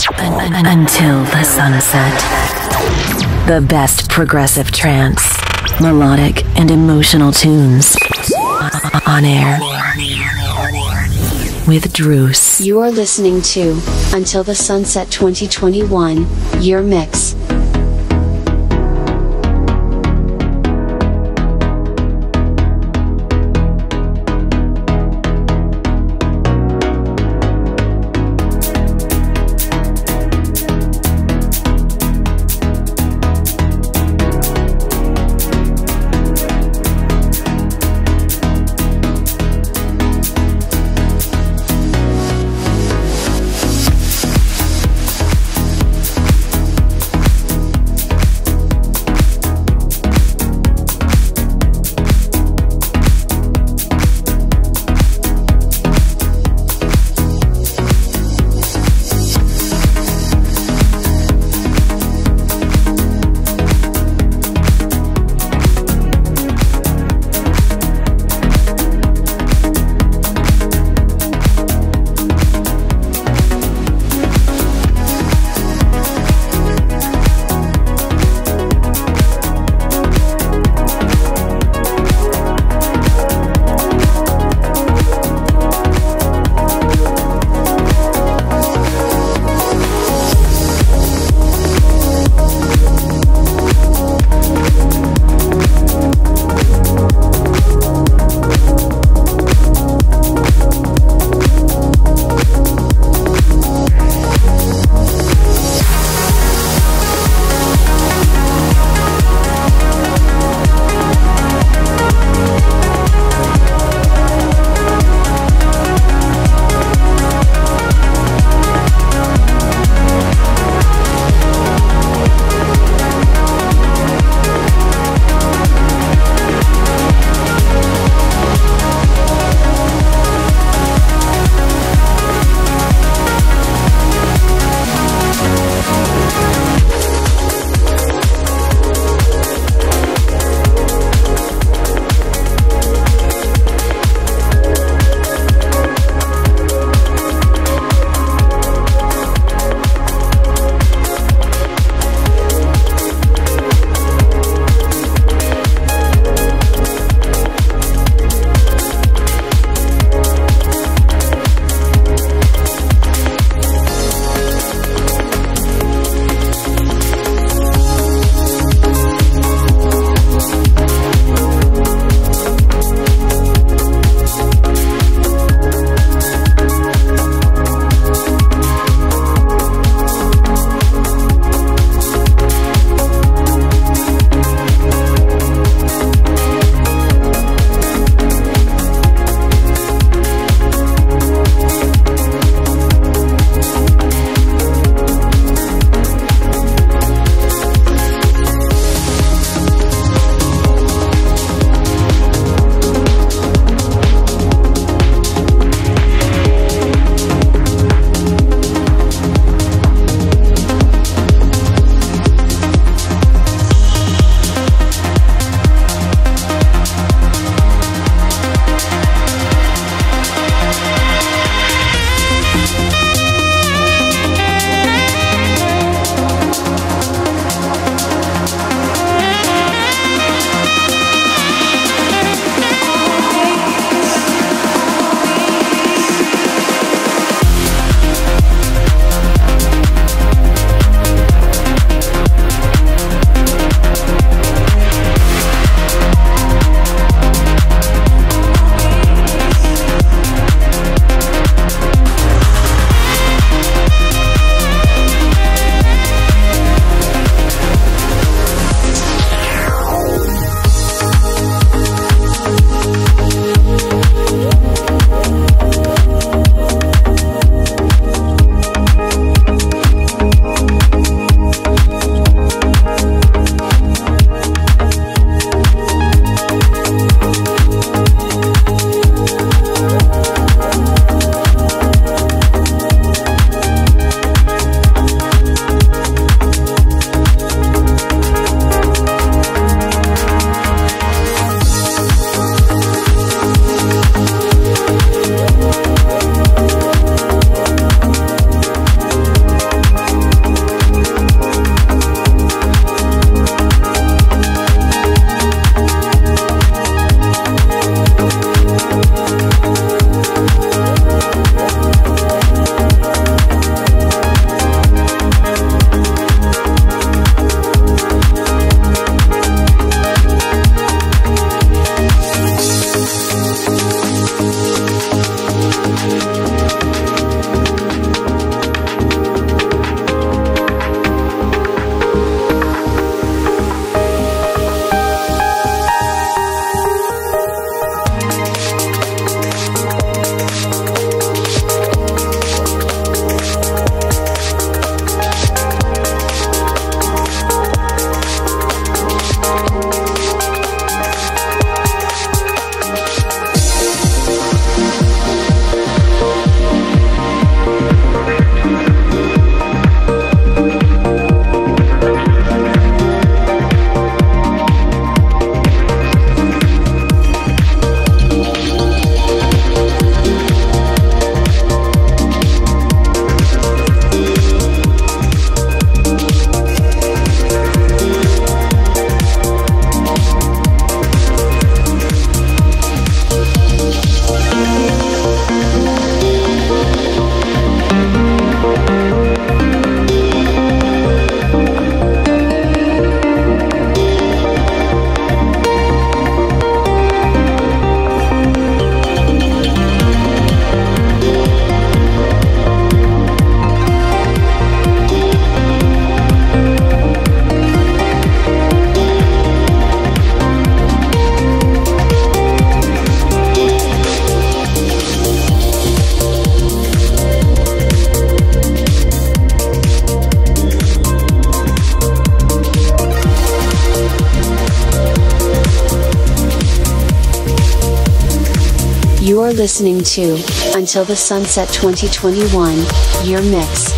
Until the sunset. The best progressive trance, melodic and emotional tunes on air with Druce. You are listening to Until the Sunset 2021 Year Mix. are listening to Until the Sunset 2021, Year Mix.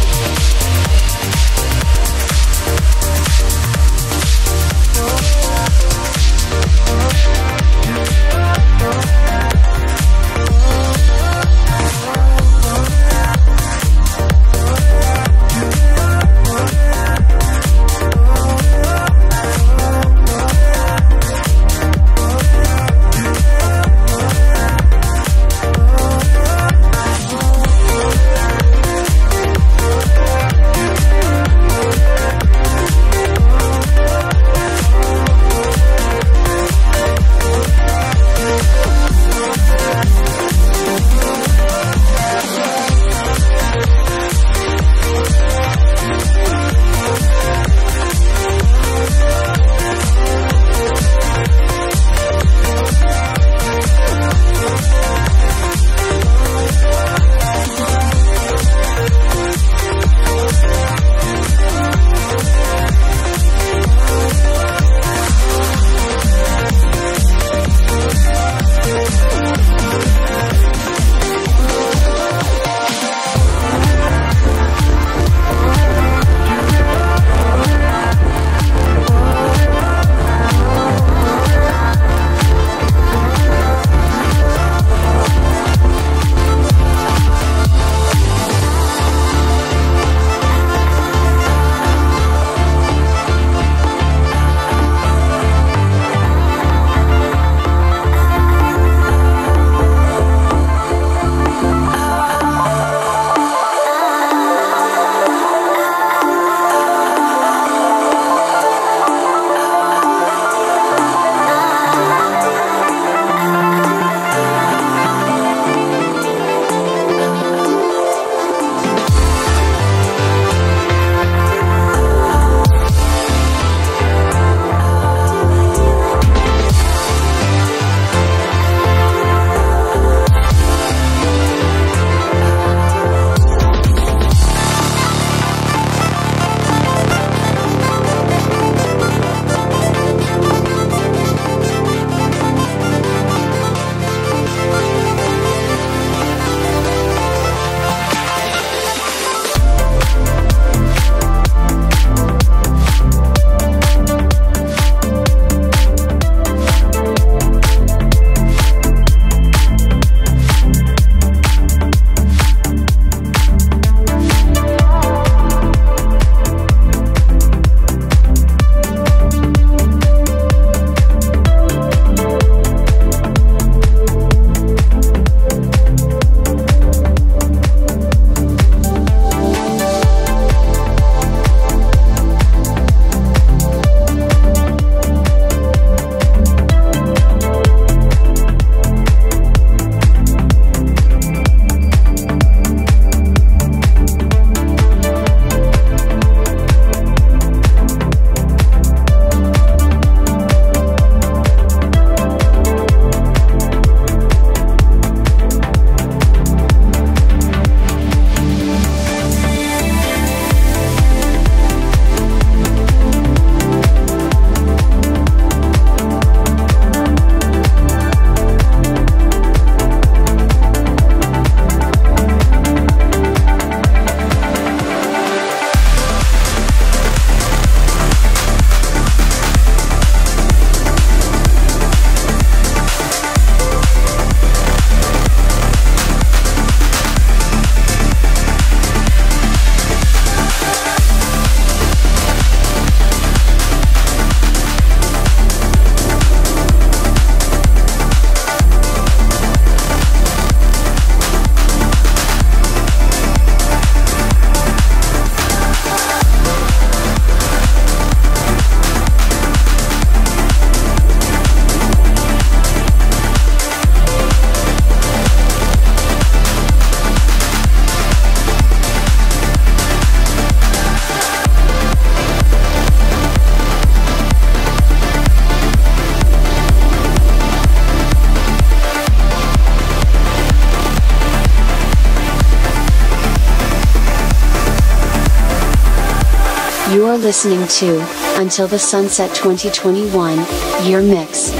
You are listening to Until the Sunset 2021, Year Mix.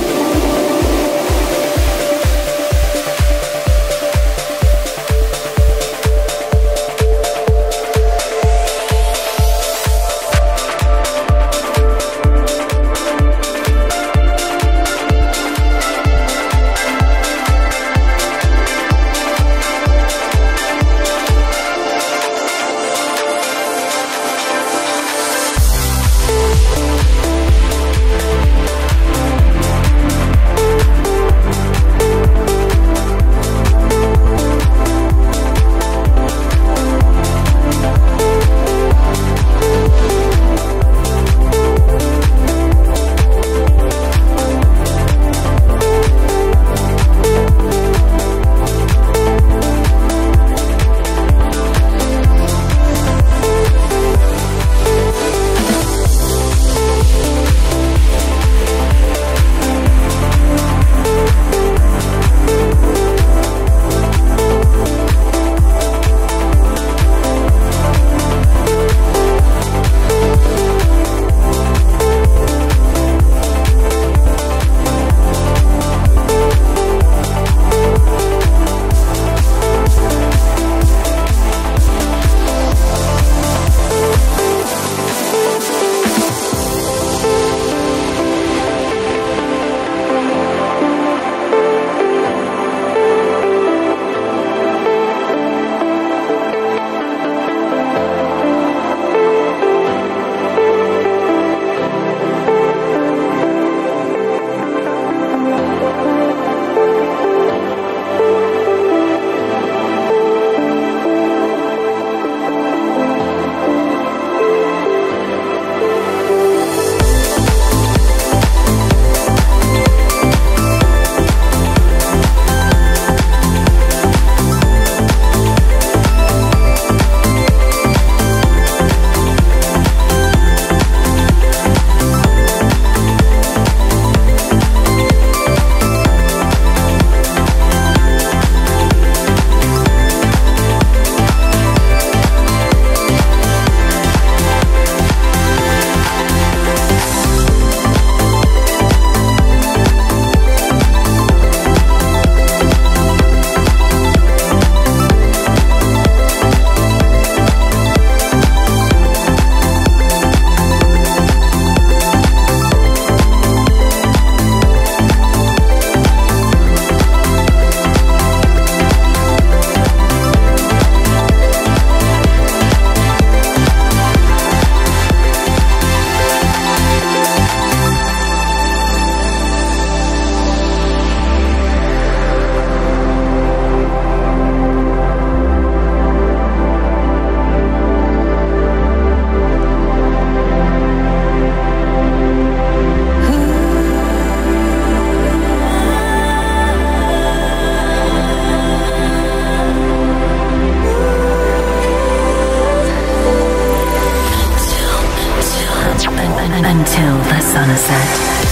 until the sunset.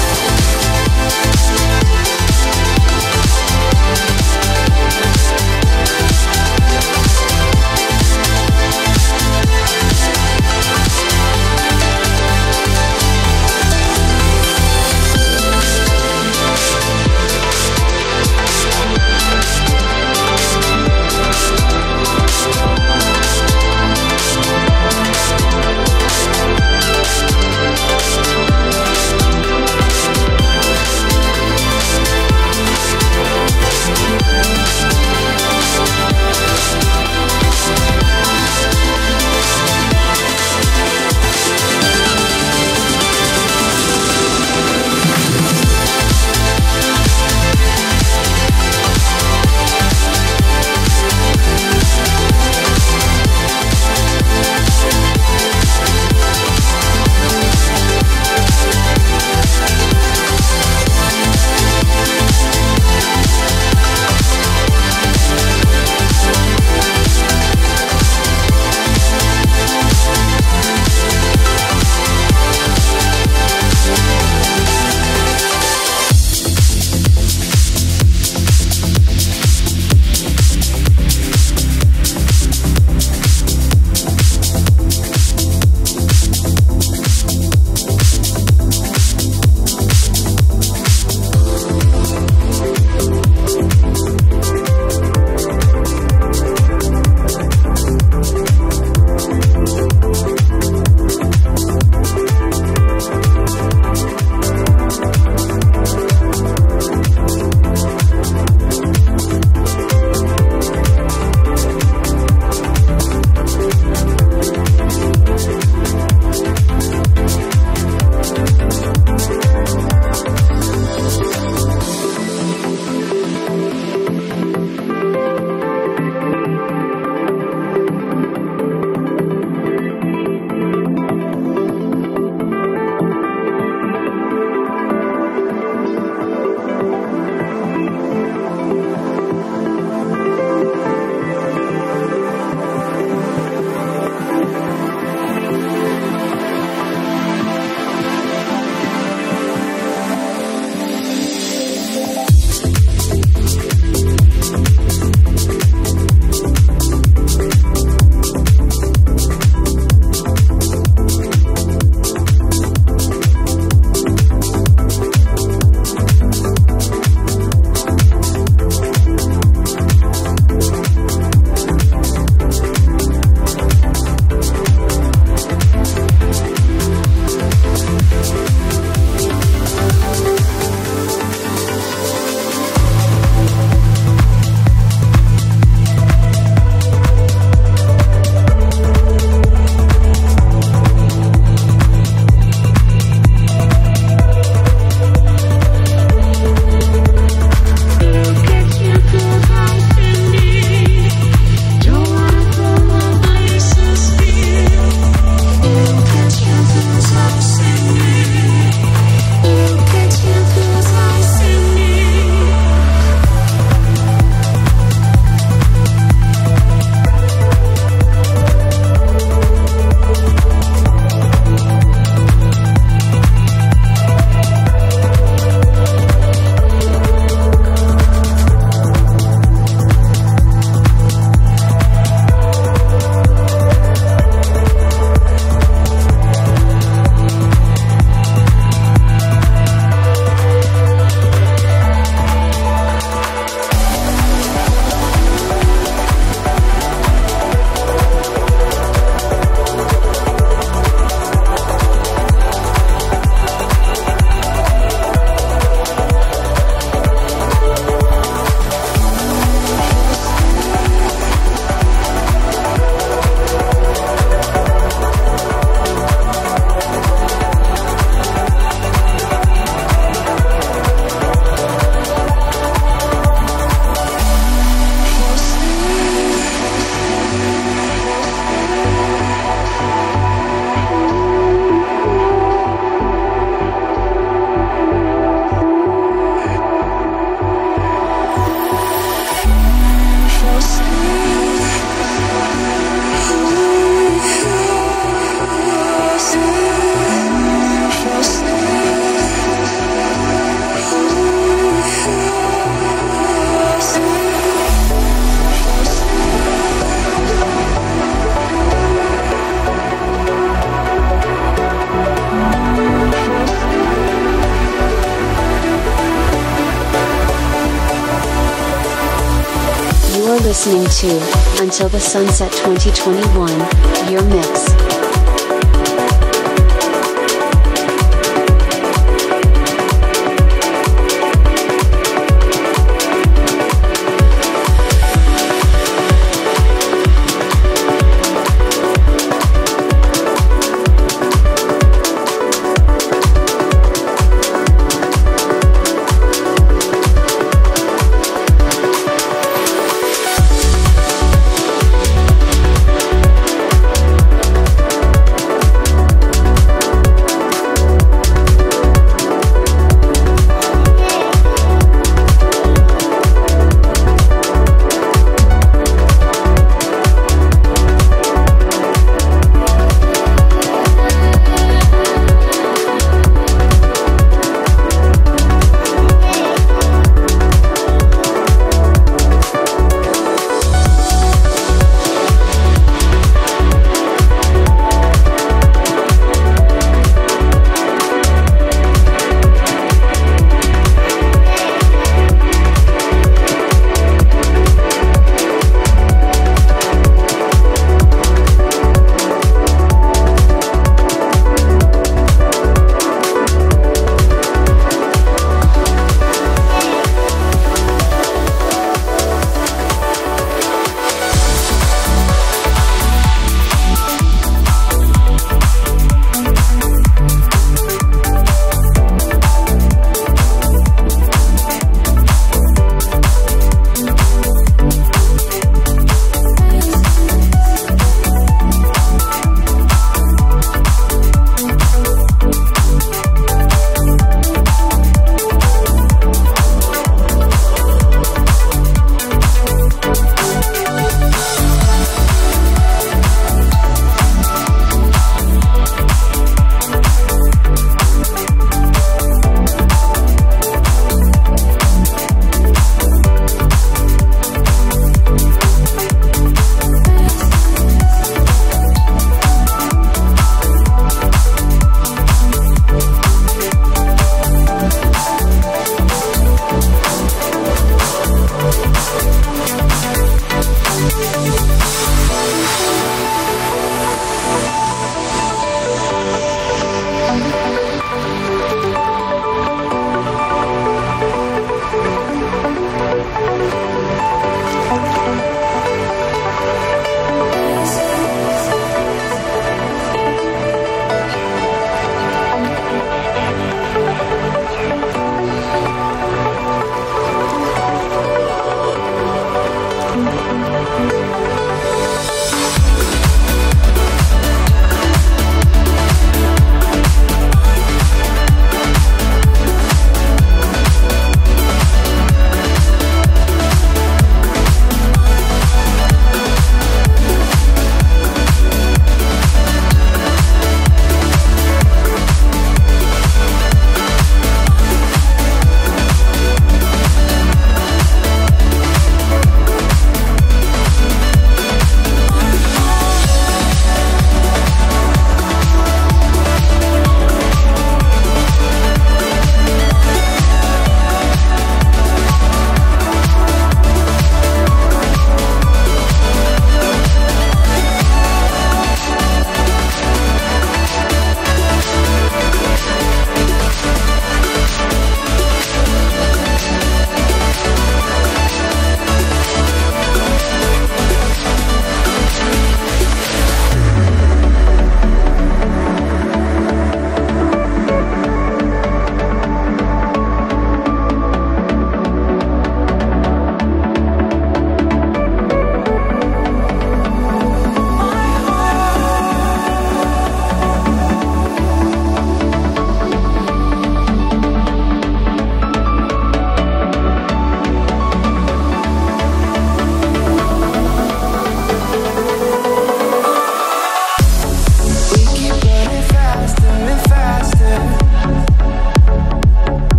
listening to Until the Sunset 2021, your mix.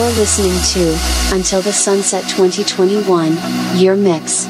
You are listening to Until the Sunset 2021 Year Mix.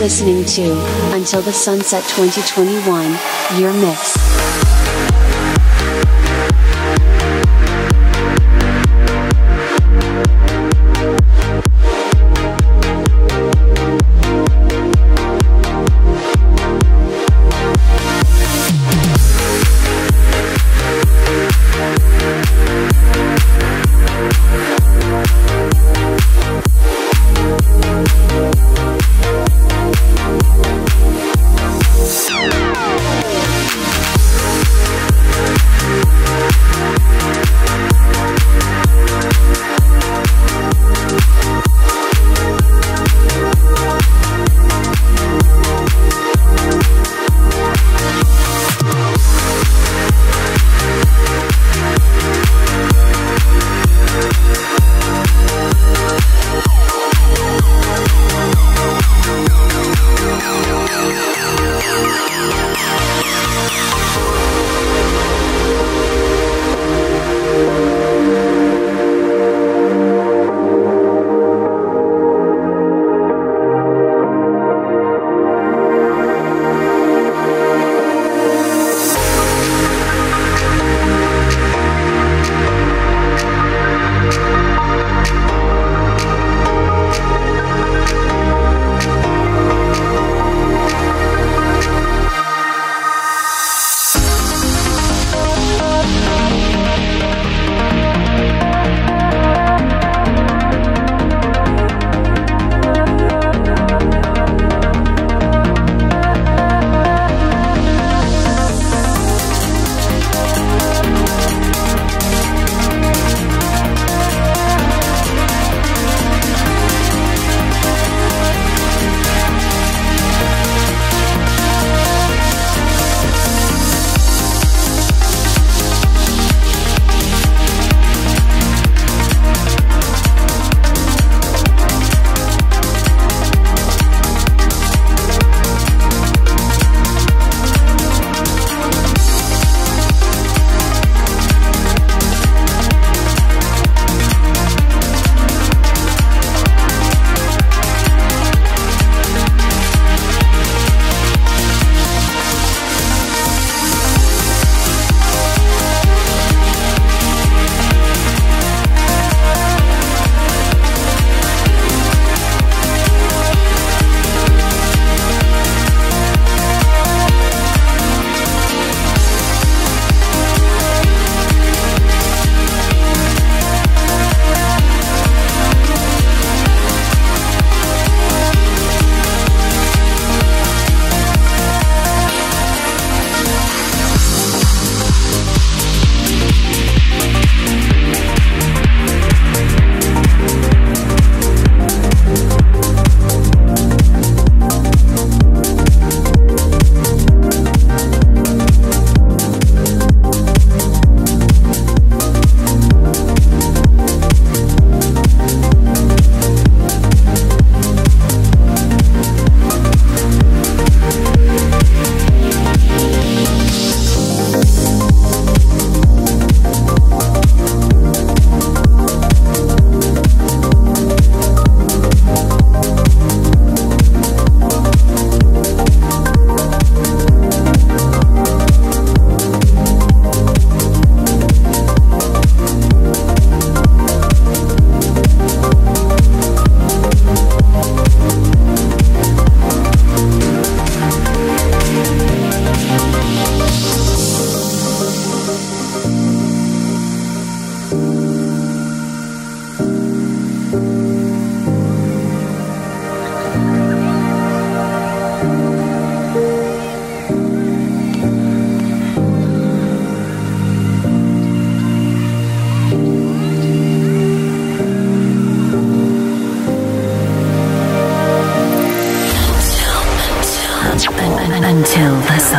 Listening to Until the Sunset 2021 Year Mix.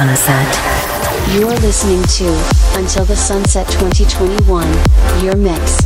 sunset. You are listening to Until the Sunset 2021, your mix.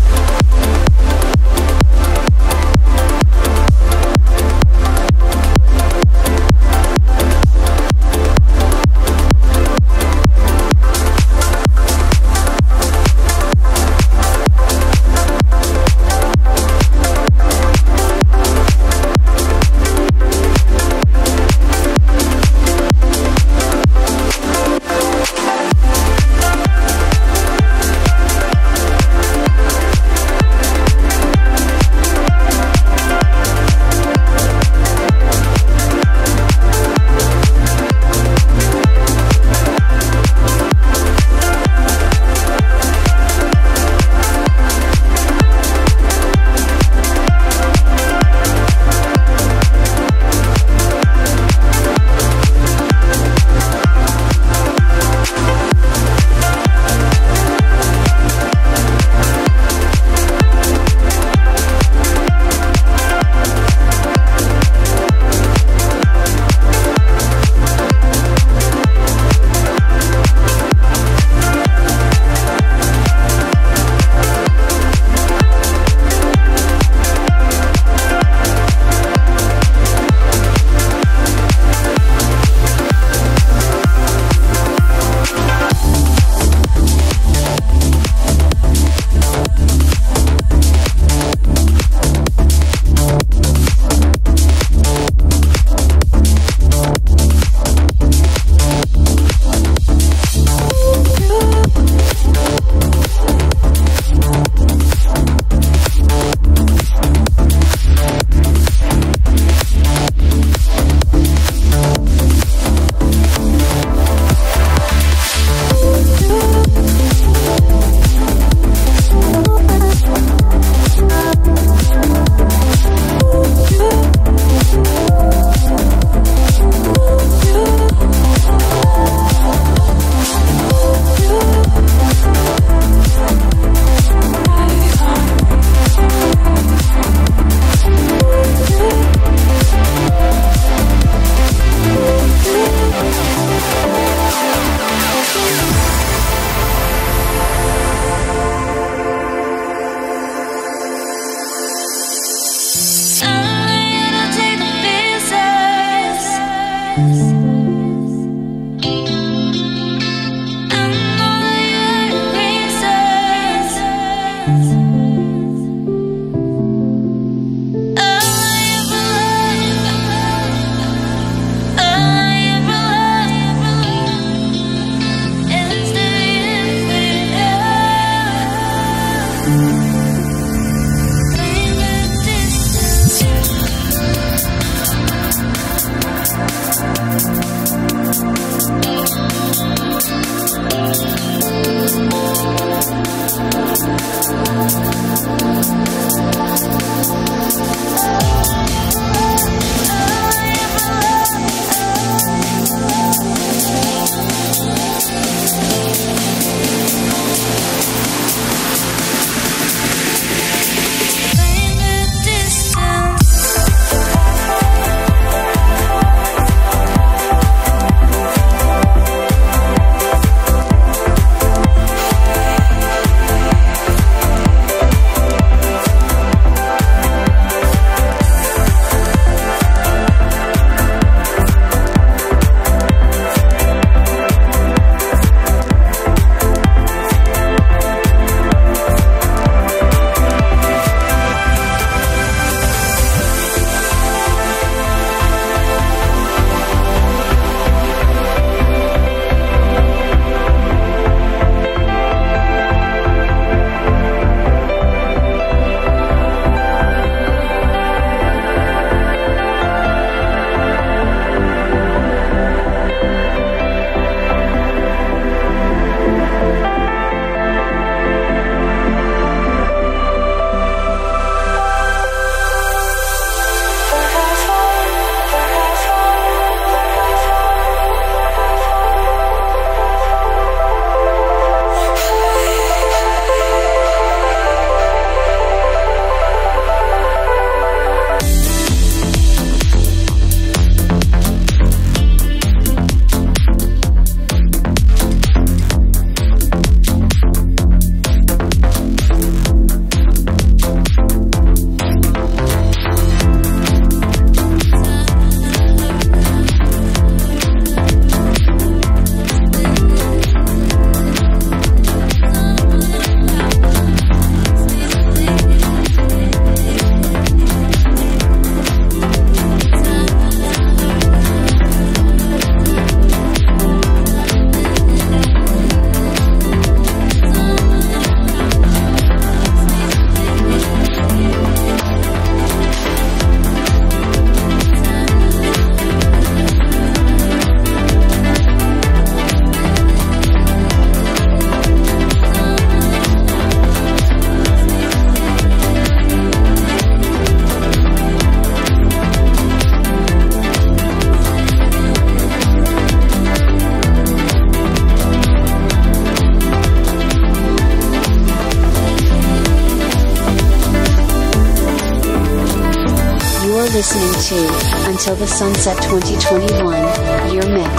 listening to Until the Sunset 2021, your mix.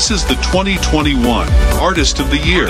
This is the 2021 Artist of the Year.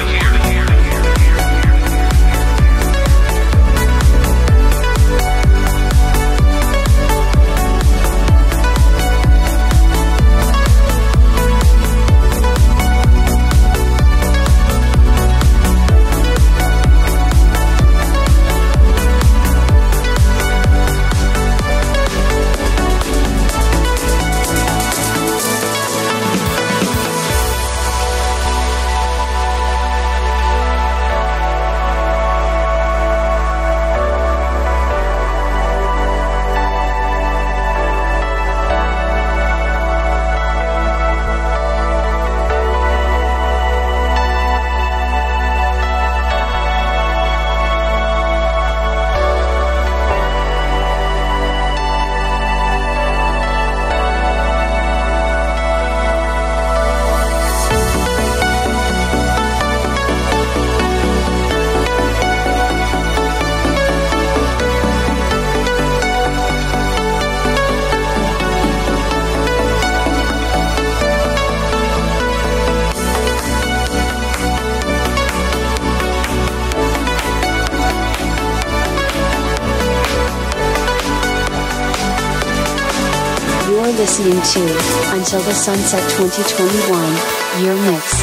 Listening to Until the Sunset 2021 Year Mix.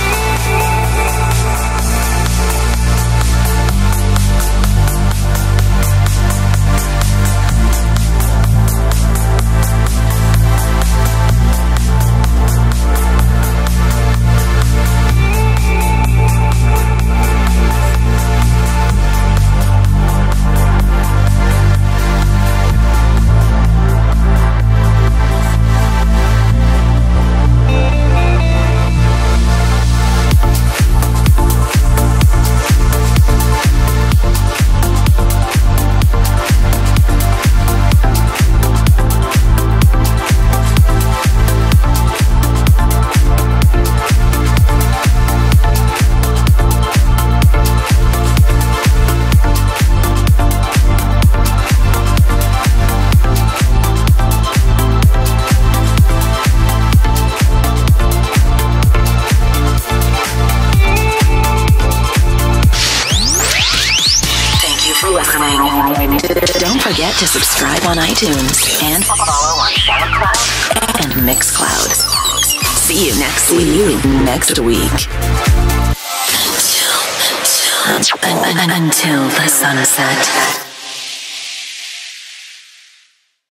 To subscribe on iTunes and follow on SoundCloud and Mixcloud. See you next week. Until the sunset.